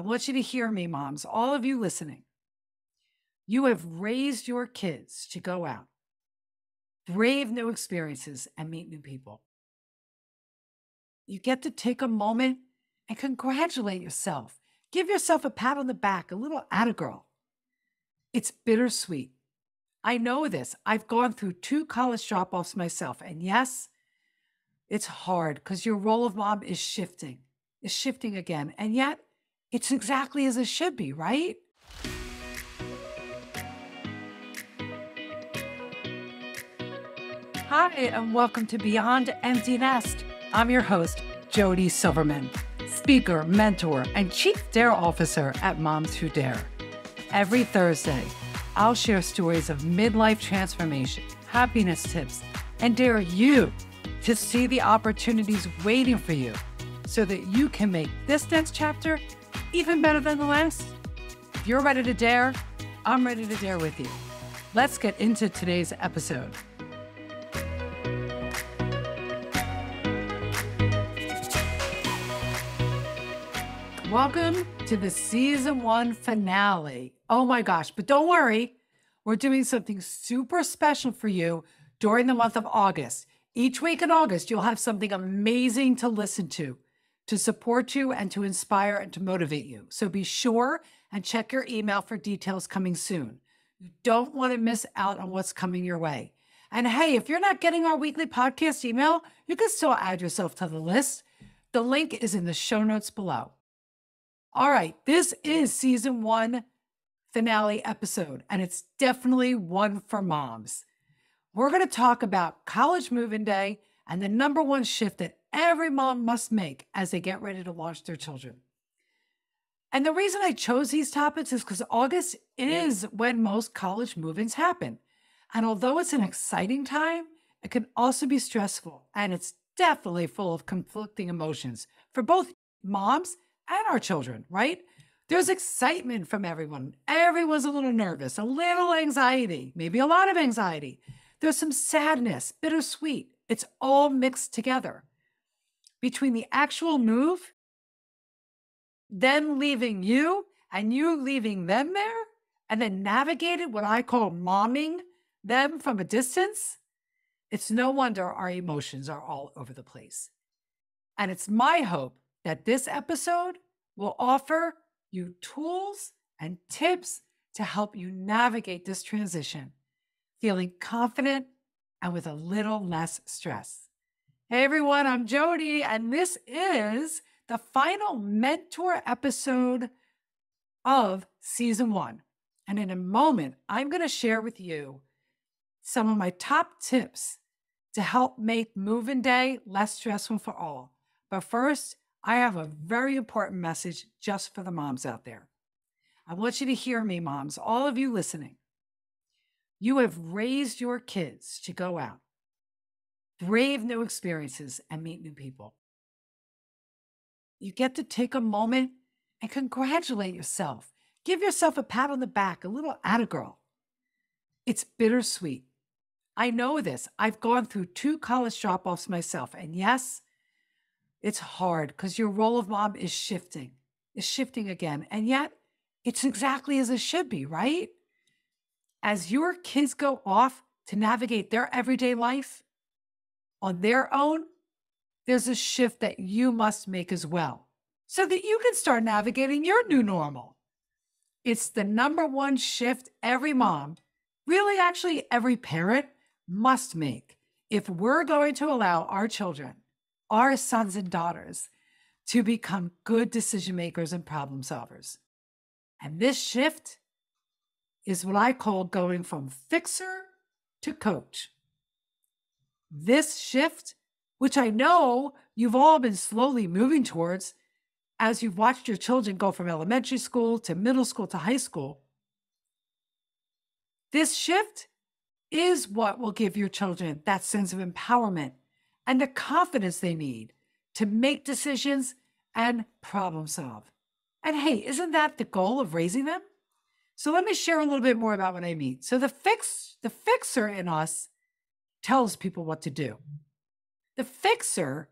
I want you to hear me, moms, all of you listening. You have raised your kids to go out, brave new experiences, and meet new people. You get to take a moment and congratulate yourself. Give yourself a pat on the back, a little attagirl. It's bittersweet. I know this. I've gone through 2 college drop-offs myself. And yes, it's hard because your role of mom is shifting. It's shifting again. And yet, it's exactly as it should be, right? Hi, and welcome to Beyond Empty Nest. I'm your host, Jody Silverman, speaker, mentor, and Chief Dare Officer at Moms Who Dare. Every Thursday, I'll share stories of midlife transformation, happiness tips, and dare you to see the opportunities waiting for you so that you can make this next chapter even better than the last. If you're ready to dare, I'm ready to dare with you. Let's get into today's episode. Welcome to the season 1 finale. Oh my gosh, but don't worry. We're doing something super special for you during the month of August. Each week in August, you'll have something amazing to listen to support you and to inspire and to motivate you. So be sure and check your email for details coming soon. You don't want to miss out on what's coming your way. And hey, if you're not getting our weekly podcast email, you can still add yourself to the list. The link is in the show notes below. All right, this is season 1 finale episode, and it's definitely one for moms. We're going to talk about college move-in day and the #1 shift that every mom must make as they get ready to launch their children. And the reason I chose these topics is because August is when most college move-ins happen. And although it's an exciting time, it can also be stressful, and it's definitely full of conflicting emotions for both moms and our children, right? There's excitement from everyone. Everyone's a little nervous, a little anxiety, maybe a lot of anxiety. There's some sadness, bittersweet. It's all mixed together. Between the actual move, them leaving you, and you leaving them there, and then navigated what I call momming them from a distance, it's no wonder our emotions are all over the place. And it's my hope that this episode will offer you tools and tips to help you navigate this transition, feeling confident and with a little less stress. Hey everyone, I'm Jody, and this is the final mentor episode of season 1. And in a moment, I'm going to share with you some of my top tips to help make move-in day less stressful for all. But first, I have a very important message just for the moms out there. I want you to hear me, moms, all of you listening. You have raised your kids to go out, brave new experiences, and meet new people. You get to take a moment and congratulate yourself. Give yourself a pat on the back, a little attagirl. It's bittersweet. I know this. I've gone through 2 college drop-offs myself, and yes, it's hard because your role of mom is shifting. It's shifting again. And yet, it's exactly as it should be, right? As your kids go off to navigate their everyday life on their own, there's a shift that you must make as well so that you can start navigating your new normal. It's the #1 shift every mom, really actually every parent, must make if we're going to allow our children, our sons and daughters, to become good decision makers and problem solvers. And this shift is what I call going from fixer to coach. This shift, which I know you've all been slowly moving towards as you've watched your children go from elementary school to middle school to high school, this shift is what will give your children that sense of empowerment and the confidence they need to make decisions and problem solve. And hey, isn't that the goal of raising them? So let me share a little bit more about what I mean. So the fixer in us tells people what to do. The fixer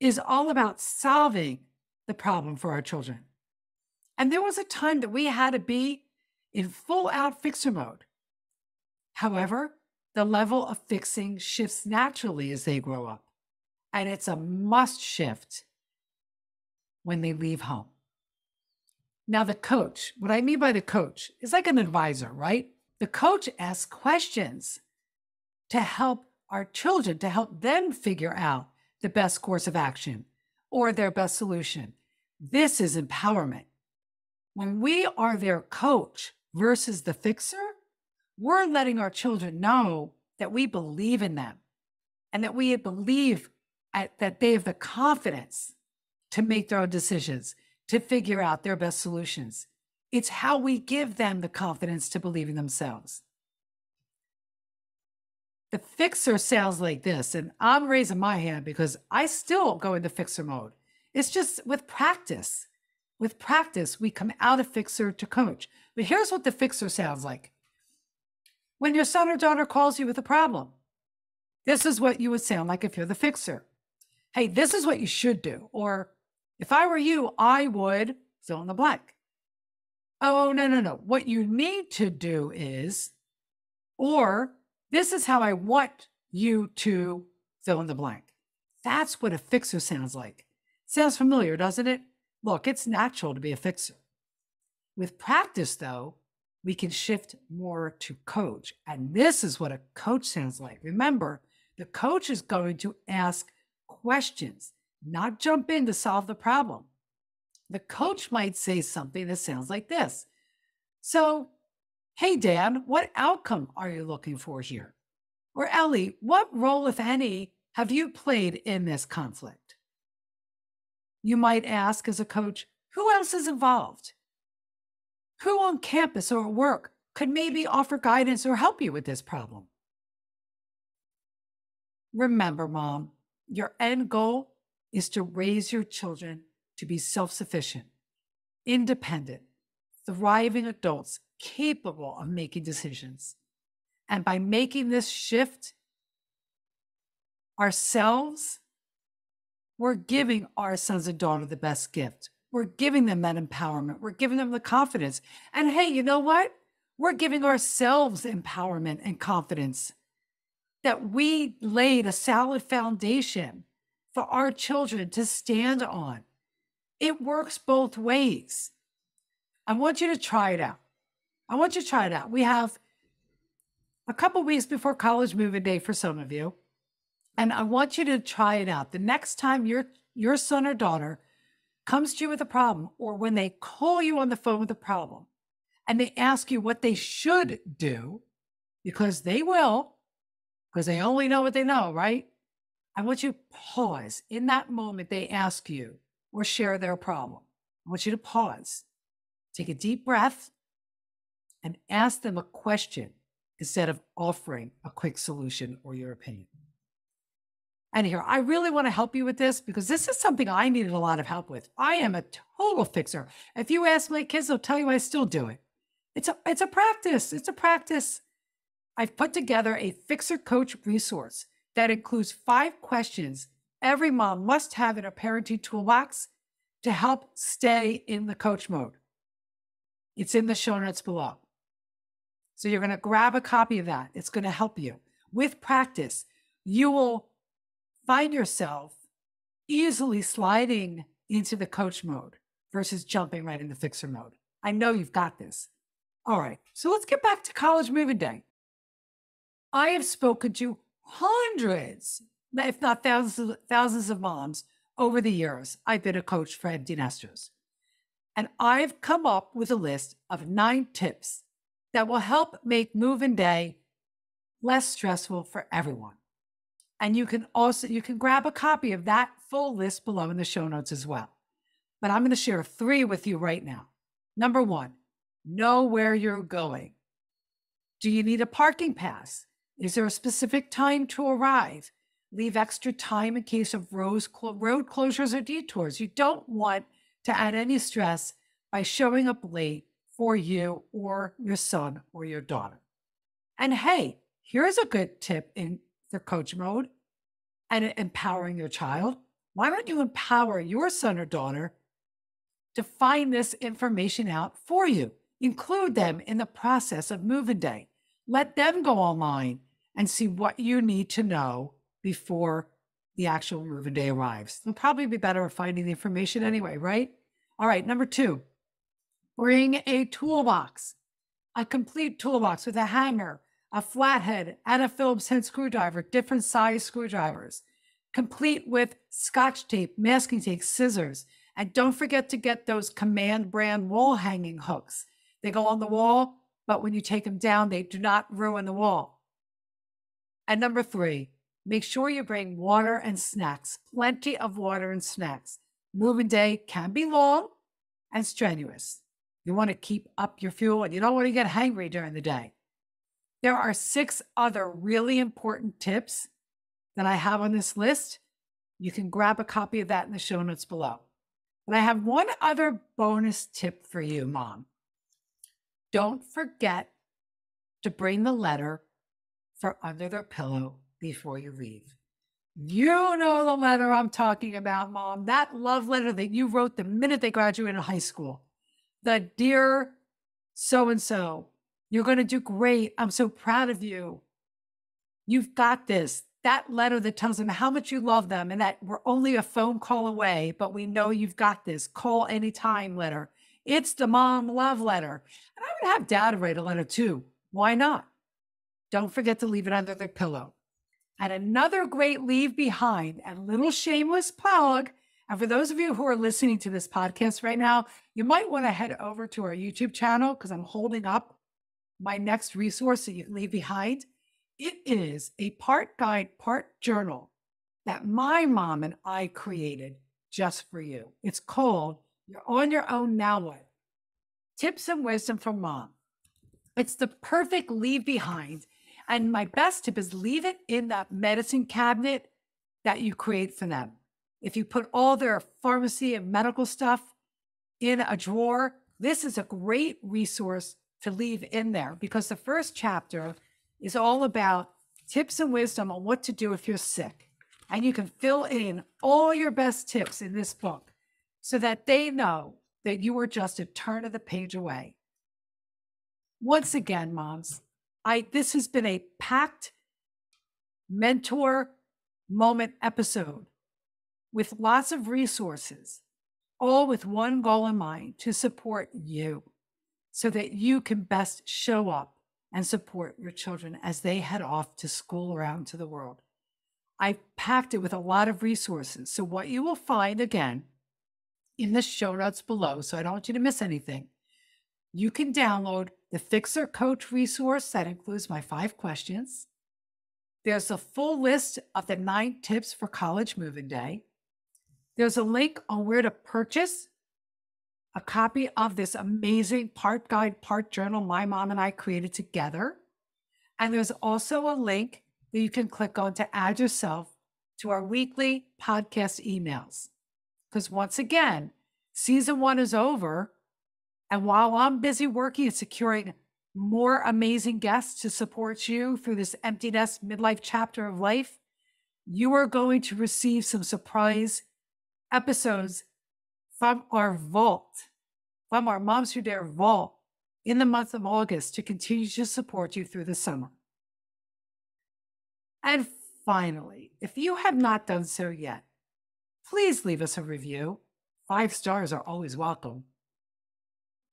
is all about solving the problem for our children. And there was a time that we had to be in full out fixer mode. However, the level of fixing shifts naturally as they grow up, and it's a must shift when they leave home. Now the coach, what I mean by the coach is like an advisor, right? The coach asks questions to help our children, to help them figure out the best course of action or their best solution. This is empowerment. When we are their coach versus the fixer, we're letting our children know that we believe in them and that we believe that they have the confidence to make their own decisions, to figure out their best solutions. It's how we give them the confidence to believe in themselves. The fixer sounds like this, and I'm raising my hand because I still go into fixer mode. It's just with practice. With practice, we come out of fixer to coach. But here's what the fixer sounds like. When your son or daughter calls you with a problem, this is what you would sound like if you're the fixer. Hey, this is what you should do. Or if I were you, I would fill in the blank. Oh, no, no, no. What you need to do is, or this is how I want you to fill in the blank. That's what a fixer sounds like. Sounds familiar, doesn't it? Look, it's natural to be a fixer. With practice, though, we can shift more to coach. And this is what a coach sounds like. Remember, the coach is going to ask questions, not jump in to solve the problem. The coach might say something that sounds like this. So, hey, Dan, what outcome are you looking for here? Or Ellie, what role, if any, have you played in this conflict? You might ask as a coach, who else is involved? Who on campus or at work could maybe offer guidance or help you with this problem? Remember, Mom, your end goal is to raise your children to be self-sufficient, independent, thriving adults capable of making decisions. And by making this shift ourselves, we're giving our sons and daughters the best gift. We're giving them that empowerment. We're giving them the confidence. And hey, you know what? We're giving ourselves empowerment and confidence that we laid a solid foundation for our children to stand on. It works both ways. I want you to try it out. I want you to try it out. We have a couple weeks before college moving day for some of you, and I want you to try it out. The next time your son or daughter comes to you with a problem, or when they call you on the phone with a problem and they ask you what they should do, because they will, because they only know what they know, right? I want you to pause in that moment they ask you or share their problem. I want you to pause, take a deep breath, and ask them a question instead of offering a quick solution or your opinion. And here, I really want to help you with this because this is something I needed a lot of help with. I am a total fixer. If you ask my kids, they'll tell you I still do it. It's a practice. It's a practice. I've put together a fixer coach resource that includes 5 questions every mom must have in her parenting toolbox to help stay in the coach mode. It's in the show notes below. So you're going to grab a copy of that. It's going to help you. With practice, you will find yourself easily sliding into the coach mode versus jumping right into fixer mode. I know you've got this. All right, so let's get back to college moving day. I have spoken to hundreds, if not thousands of moms over the years. I've been a coach for empty nesters. And I've come up with a list of 9 tips that will help make move-in day less stressful for everyone. And you can grab a copy of that full list below in the show notes as well. But I'm going to share 3 with you right now. Number 1, know where you're going. Do you need a parking pass? Is there a specific time to arrive? Leave extra time in case of road closures or detours. You don't want to add any stress by showing up late for you or your son or your daughter. And hey, here's a good tip in the coach mode and empowering your child. Why don't you empower your son or daughter to find this information out for you. Include them in the process of moving day. Let them go online and see what you need to know before the actual moving day arrives. It'll probably be better at finding the information anyway, right? All right, number two, bring a toolbox, a complete toolbox with a hanger, a flathead, and a Phillips head screwdriver, different size screwdrivers, complete with Scotch tape, masking tape, scissors, and don't forget to get those Command brand wall hanging hooks. They go on the wall, but when you take them down, they do not ruin the wall. And number three, make sure you bring water and snacks, plenty of water and snacks. Moving day can be long and strenuous. You want to keep up your fuel and you don't want to get hangry during the day. There are 6 other really important tips that I have on this list. You can grab a copy of that in the show notes below. But I have one other bonus tip for you, Mom. Don't forget to bring the letter for under their pillow before you leave. You know the letter I'm talking about, Mom. That love letter that you wrote the minute they graduated high school. The dear so-and-so, you're going to do great. I'm so proud of you. You've got this. That letter that tells them how much you love them and that we're only a phone call away, but we know you've got this. Call anytime letter. It's the mom love letter. And I would have Dad write a letter too. Why not? Don't forget to leave it under their pillow. And another great leave behind and little shameless plug. And for those of you who are listening to this podcast right now, you might want to head over to our YouTube channel because I'm holding up my next resource that you can leave behind. It is a part guide, part journal that my mom and I created just for you. It's called You're On Your Own Now What? Tips and Wisdom from Mom. It's the perfect leave behind. And my best tip is leave it in that medicine cabinet that you create for them. If you put all their pharmacy and medical stuff in a drawer, this is a great resource to leave in there because the first chapter is all about tips and wisdom on what to do if you're sick. And you can fill in all your best tips in this book so that they know that you are just a turn of the page away. Once again, moms, this has been a packed mentor moment episode with lots of resources, all with one goal in mind, to support you so that you can best show up and support your children as they head off to school around to the world. I've packed it with a lot of resources. So what you will find again in the show notes below, so I don't want you to miss anything, you can download the Fixer Coach resource that includes my 5 questions. There's a full list of the 9 tips for college moving day. There's a link on where to purchase a copy of this amazing part guide, part journal my mom and I created together. And there's also a link that you can click on to add yourself to our weekly podcast emails. Because once again, season 1 is over. And while I'm busy working and securing more amazing guests to support you through this empty nest midlife chapter of life, you are going to receive some surprise episodes from our vault, from our Moms Who Dare vault in the month of August to continue to support you through the summer. And finally, if you have not done so yet, please leave us a review. 5 stars are always welcome.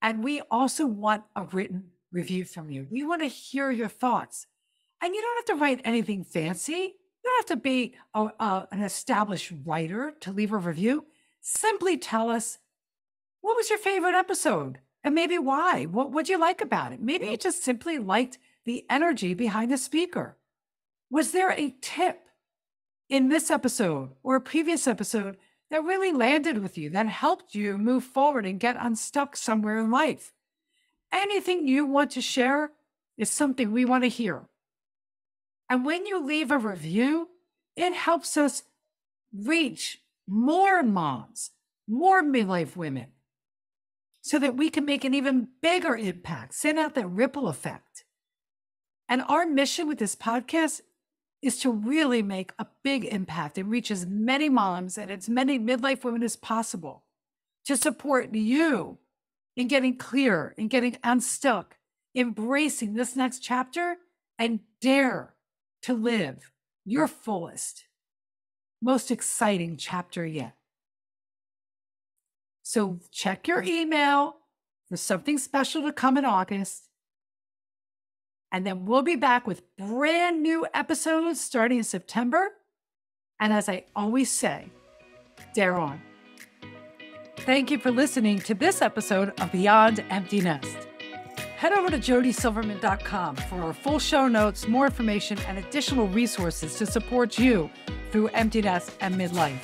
And we also want a written review from you. We want to hear your thoughts. And you don't have to write anything fancy. You don't have to be an established writer to leave a review. Simply tell us, what was your favorite episode? And maybe why? What would you like about it? Maybe you just simply liked the energy behind the speaker. Was there a tip in this episode or a previous episode that really landed with you, that helped you move forward and get unstuck somewhere in life? Anything you want to share is something we want to hear. And when you leave a review, it helps us reach more moms, more midlife women, so that we can make an even bigger impact, send out that ripple effect. And our mission with this podcast is to really make a big impact and reach as many moms and as many midlife women as possible. to support you in getting clear, in getting unstuck, embracing this next chapter, and dare to live your fullest, most exciting chapter yet. So check your email for something special to come in August. And then we'll be back with brand new episodes starting in September. And as I always say, dare on. Thank you for listening to this episode of Beyond Empty Nest. Head over to jodysilverman.com for our full show notes, more information, and additional resources to support you through empty nest and midlife.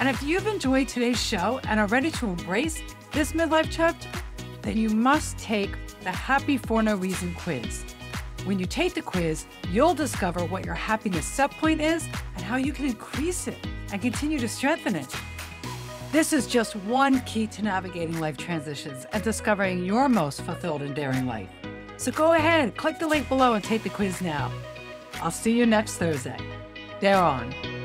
And if you've enjoyed today's show and are ready to embrace this midlife chapter, then you must take the Happy For No Reason quiz. When you take the quiz, you'll discover what your happiness set point is and how you can increase it and continue to strengthen it. This is just one key to navigating life transitions and discovering your most fulfilled and daring life. So go ahead, click the link below and take the quiz now. I'll see you next Thursday. Dare on.